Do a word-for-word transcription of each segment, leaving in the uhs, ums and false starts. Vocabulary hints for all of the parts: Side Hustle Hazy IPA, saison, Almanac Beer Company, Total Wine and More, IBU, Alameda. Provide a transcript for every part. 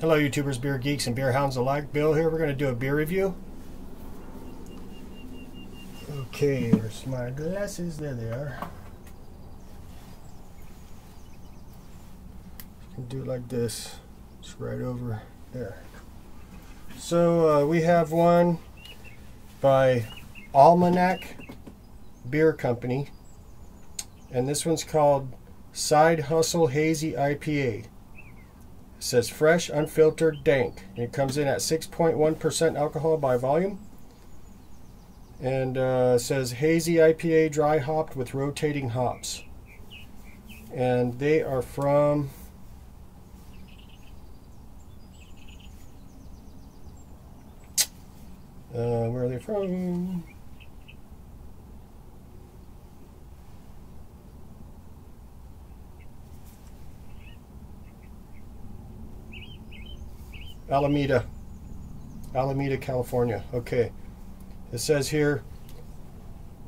Hello YouTubers, beer geeks, and beer hounds alike. Bill here. We're going to do a beer review. Okay, where's my glasses? There they are. You can do it like this. It's right over there. So uh, we have one by Almanac Beer Company. And this one's called Side Hustle Hazy I P A. It says fresh, unfiltered, dank. And it comes in at six point one percent alcohol by volume. And uh, it says hazy I P A, dry hopped with rotating hops. And they are from uh, where are they from? Alameda, Alameda, California. Okay, it says here,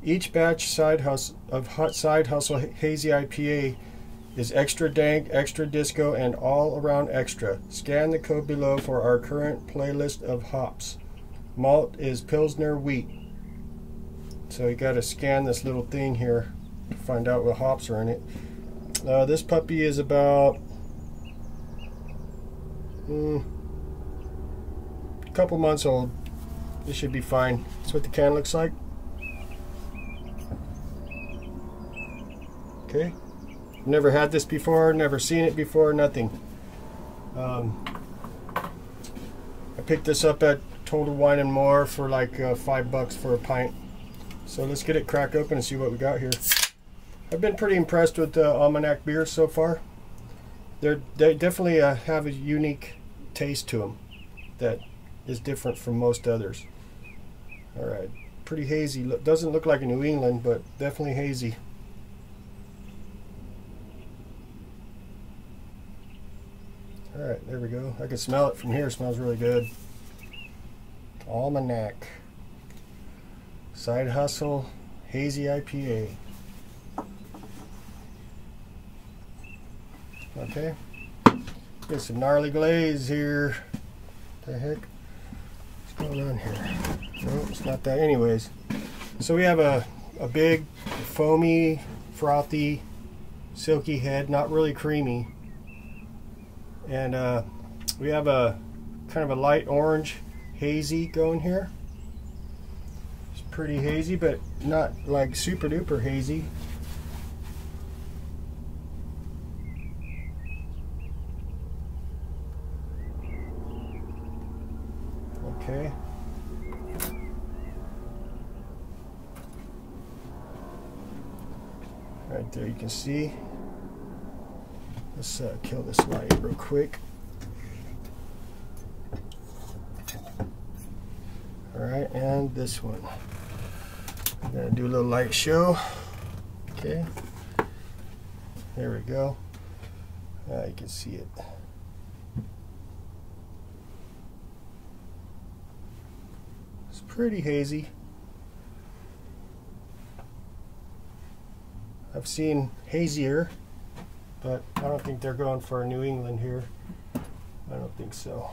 each batch side hustle, of Side Hustle Hazy I P A is extra dank, extra disco, and all around extra. Scan the code below for our current playlist of hops. Malt is Pilsner wheat. So you got to scan this little thing here to find out what hops are in it. Uh, this puppy is about... Mm, couple months old. This should be fine. That's what the can looks like. Okay, never had this before, never seen it before, nothing. um, I picked this up at Total Wine and More for like uh, five bucks for a pint. So let's get it cracked open and see what we got here. I've been pretty impressed with the Almanac beers so far. They're, they definitely uh, have a unique taste to them that is different from most others. Alright, pretty hazy. Look, doesn't look like a New England, but definitely hazy. Alright, there we go. I can smell it from here. It smells really good. Almanac Side Hustle Hazy I P A. Okay, get some gnarly glaze here. What the heck? Going on here? No, it's not that. Anyways, so we have a, a big, foamy, frothy, silky head, not really creamy. And uh, we have a kind of a light orange hazy going here. It's pretty hazy, but not like super duper hazy. Okay. Right there, you can see. Let's uh, kill this light real quick. All right, and this one. I'm gonna do a little light show. Okay. There we go. Uh, you can see it. Pretty hazy. I've seen hazier, but I don't think they're going for a New England here. I don't think so.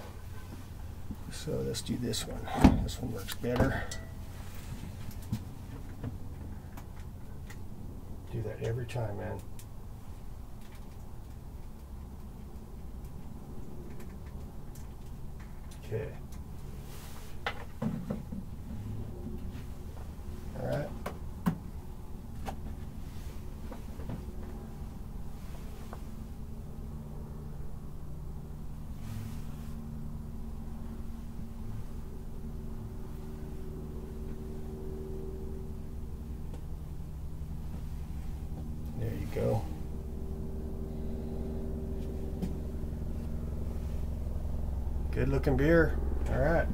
So let's do this one. This one works better. Do that every time, man. Okay. Go. Good looking beer. All right.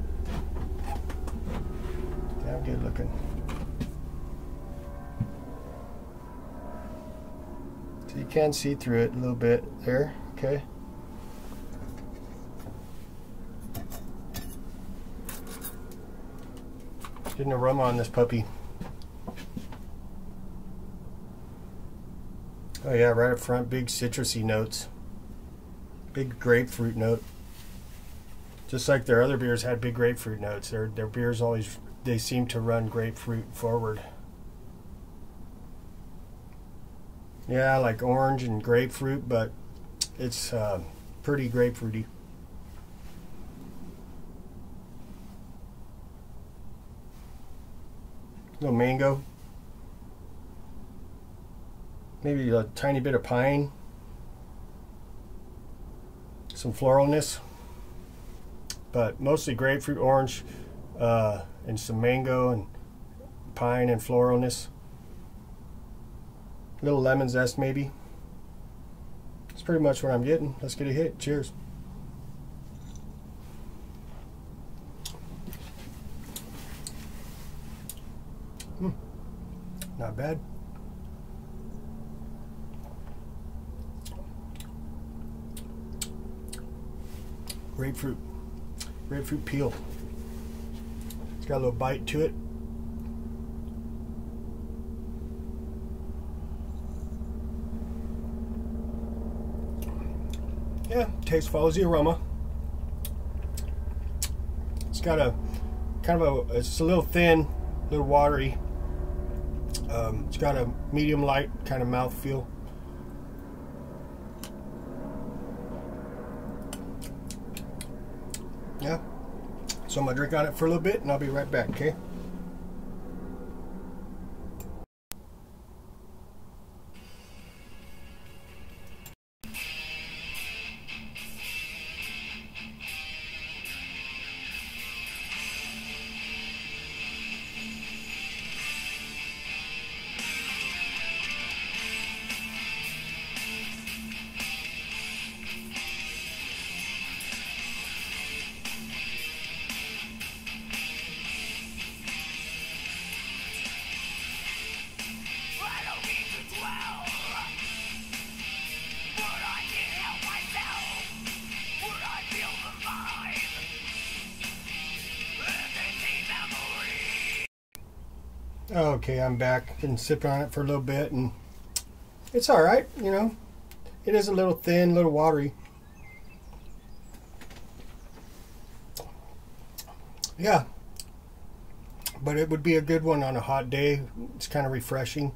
Damn good looking. So you can see through it a little bit there. Okay. Getting a rum on this puppy. Oh yeah, right up front, big citrusy notes. Big grapefruit note. just like their other beers had big grapefruit notes. Their their beers always, they seem to run grapefruit forward. Yeah, I like orange and grapefruit, but it's uh, pretty grapefruity. A little mango. Maybe a tiny bit of pine. Some floralness. But mostly grapefruit, orange, uh, and some mango and pine and floralness. Little lemon zest maybe. That's pretty much what I'm getting. Let's get a hit. Cheers. Hmm. Not bad. Grapefruit. Grapefruit peel. It's got a little bite to it. Yeah, taste follows the aroma. It's got a kind of a, it's a little thin, a little watery. Um, it's got a medium light kind of mouthfeel. Yeah, so I'm gonna drink on it for a little bit and I'll be right back, okay? Okay, I'm back. Been sipping on it for a little bit, and it's all right. You know, it is a little thin, a little watery. Yeah, but it would be a good one on a hot day. It's kind of refreshing.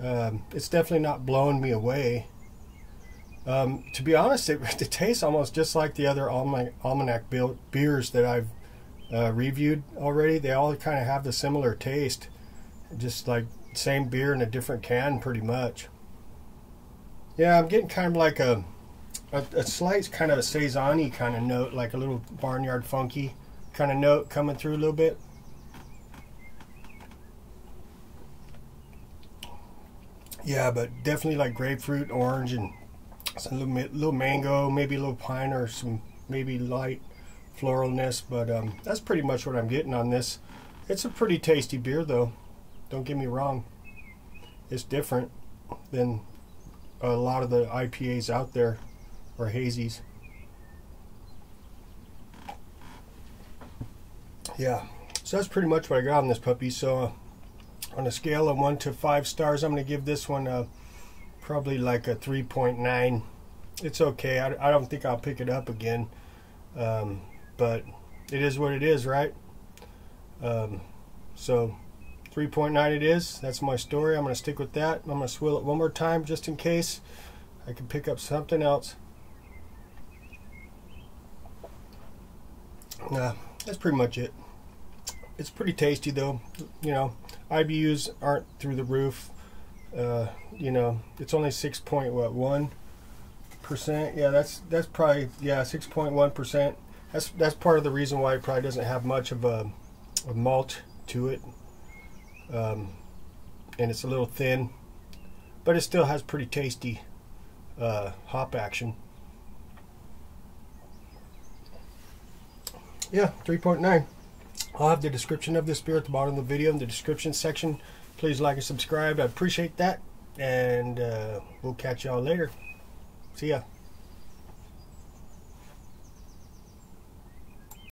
Um, it's definitely not blowing me away. Um, to be honest, it, it tastes almost just like the other Almanac, Almanac build, beers that I've uh, reviewed already. They all kind of have the similar taste. Just like same beer in a different can, pretty much. Yeah, I'm getting kind of like a, a, a slight kind of a saison-y kind of note, like a little barnyard funky kind of note coming through a little bit. Yeah, but definitely like grapefruit, orange, and some little, little mango, maybe a little pine or some maybe light floralness. But um, that's pretty much what I'm getting on this. It's a pretty tasty beer, though. Don't get me wrong, it's different than a lot of the I P As out there, or hazies. Yeah, so that's pretty much what I got on this puppy. So uh, on a scale of one to five stars, I'm going to give this one a, probably like a three point nine. It's okay. I, I don't think I'll pick it up again, um, but it is what it is, right? Um, so... three point nine it is. That's my story. I'm going to stick with that. I'm going to swill it one more time just in case I can pick up something else. Nah, that's pretty much it. It's pretty tasty, though. You know, I B Us aren't through the roof. Uh, you know, it's only six point one percent. Yeah, that's that's probably, yeah, six point one percent. That's that's part of the reason why it probably doesn't have much of a, a malt to it. Um, and it's a little thin, but it still has pretty tasty uh, hop action. Yeah, three point nine. I'll have the description of this beer at the bottom of the video in the description section. Please like and subscribe. I appreciate that, and uh, we'll catch y'all later. See ya.